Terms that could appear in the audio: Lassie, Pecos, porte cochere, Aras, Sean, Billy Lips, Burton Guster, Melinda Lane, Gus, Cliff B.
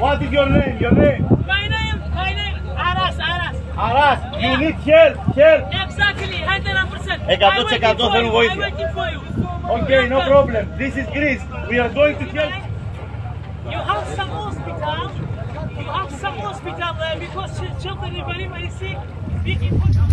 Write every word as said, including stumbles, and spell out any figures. What is your name? Your name? My name, my name, Aras, Aras. Aras, yeah. You need help, help. Exactly, one hundred percent. I'm waiting for you, I'm waiting for you. Okay, no problem. This is Greece. We are going to help. You have some hospital. You have some hospital uh, because children are very, very sick. Big important.